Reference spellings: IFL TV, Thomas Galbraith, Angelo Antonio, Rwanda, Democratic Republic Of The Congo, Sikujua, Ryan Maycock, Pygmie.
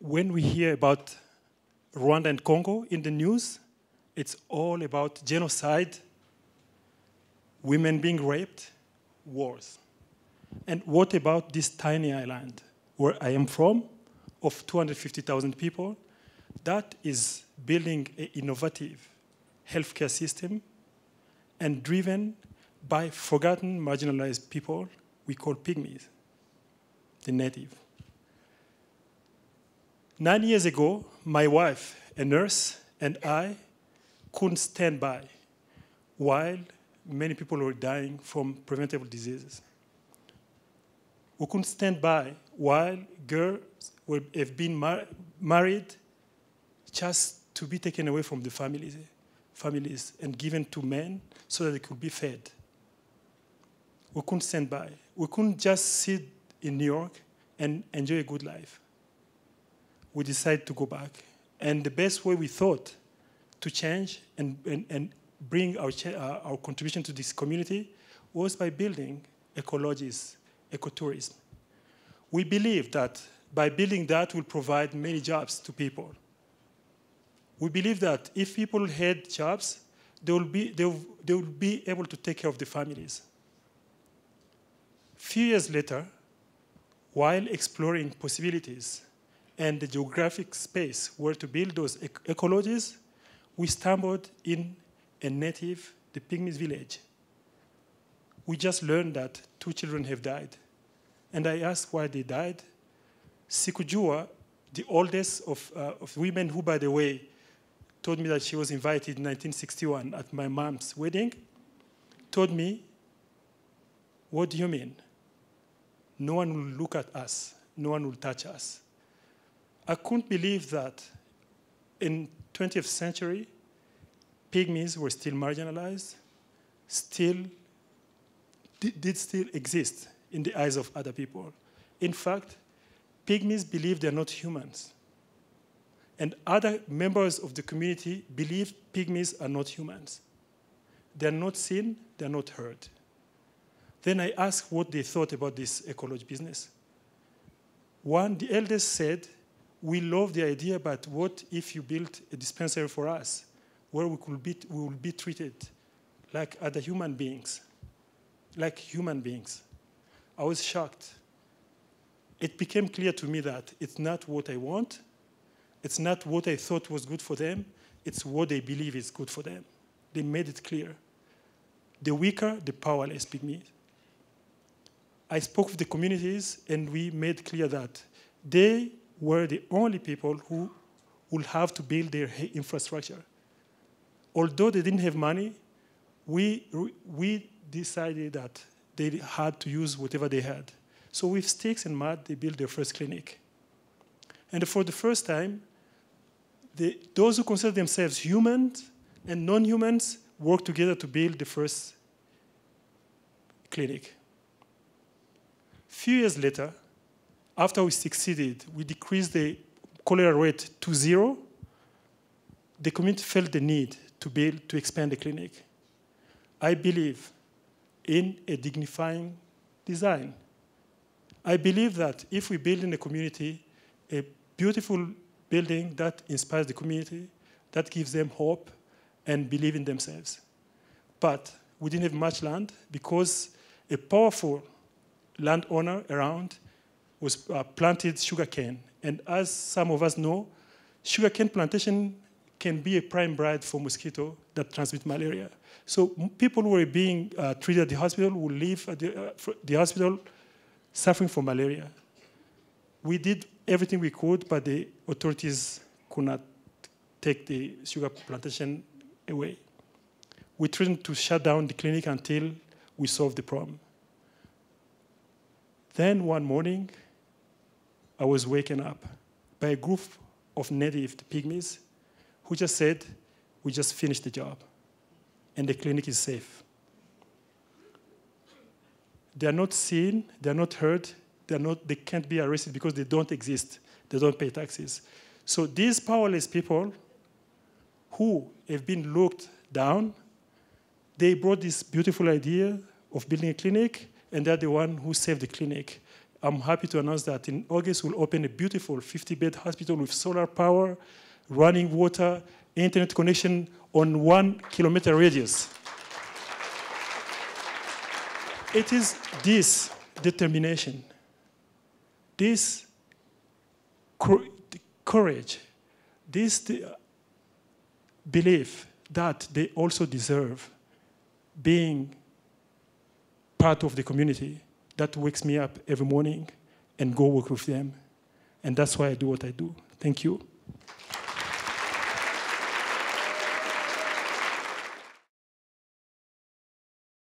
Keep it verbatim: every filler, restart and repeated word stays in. when we hear about Rwanda and Congo in the news, it's all about genocide, women being raped, wars. And what about this tiny island where I am from, of two hundred fifty thousand people, that is building an innovative healthcare system and driven by forgotten, marginalized people we call Pygmies, the native. Nine years ago, my wife, a nurse, and I couldn't stand by while many people were dying from preventable diseases. We couldn't stand by while girls were, have been mar married just to be taken away from the families, families and given to men so that they could be fed. We couldn't stand by. We couldn't just sit in New York and enjoy a good life. We decided to go back. And the best way we thought to change and, and, and bring our, uh, our contribution to this community was by building ecologies, ecotourism. We believe that by building that, we'll provide many jobs to people. We believe that if people had jobs, they will be, they will, they will be able to take care of the families. A few years later, while exploring possibilities and the geographic space where to build those ec ecologies, we stumbled in a native, the Pygmies village. We just learned that two children have died. And I asked why they died. Sikujua, the oldest of, uh, of women who, by the way, told me that she was invited in nineteen sixty-one at my mom's wedding, told me, what do you mean? No one will look at us. No one will touch us. I couldn't believe that in the twentieth century, Pygmies were still marginalized, still did, did still exist in the eyes of other people. In fact, Pygmies believe they're not humans. And other members of the community believe Pygmies are not humans. They're not seen, they're not heard. Then I asked what they thought about this ecology business. One, the eldest said, we love the idea, but what if you built a dispensary for us where we could be, we will be treated like other human beings, like human beings? I was shocked. It became clear to me that it's not what I want. It's not what I thought was good for them. It's what they believe is good for them. They made it clear. The weaker, the powerless Pygmies. I spoke with the communities, and we made clear that they were the only people who would have to build their infrastructure. Although they didn't have money, we, we decided that they had to use whatever they had. So with sticks and mud, they built their first clinic. And for the first time, they, those who consider themselves humans and non-humans worked together to build the first clinic. A few years later, after we succeeded, we decreased the cholera rate to zero. The community felt the need to build, to expand the clinic. I believe in a dignifying design. I believe that if we build in the community a beautiful building that inspires the community, that gives them hope and believe in themselves. But we didn't have much land because a powerful landowner around was uh, planted sugarcane. And as some of us know, sugarcane plantation can be a prime bride for mosquitoes that transmit malaria. So people who were being uh, treated at the hospital would leave at the, uh, the hospital suffering from malaria. We did everything we could, but the authorities could not take the sugar plantation away. We threatened to shut down the clinic until we solved the problem. Then one morning, I was waken up by a group of native Pygmies who just said, we just finished the job, and the clinic is safe. They are not seen, they are not heard, they, are not, they can't be arrested because they don't exist, they don't pay taxes. So these powerless people who have been looked down, they brought this beautiful idea of building a clinic, and they're the one who saved the clinic I'm happy to announce that in August we'll open a beautiful fifty-bed hospital with solar power, running water, internet connection on one kilometer radius. It is this determination, this courage, this belief that they also deserve being part of the community that wakes me up every morning and go work with them. And that's why I do what I do. Thank you.